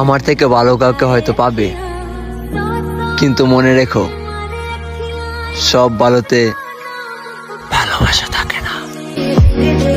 আমার থেকে ভালো কাউকে হয়তো পাবে, কিন্তু মনে রেখো সব ভালোতে ভালোবাসা থাকে না।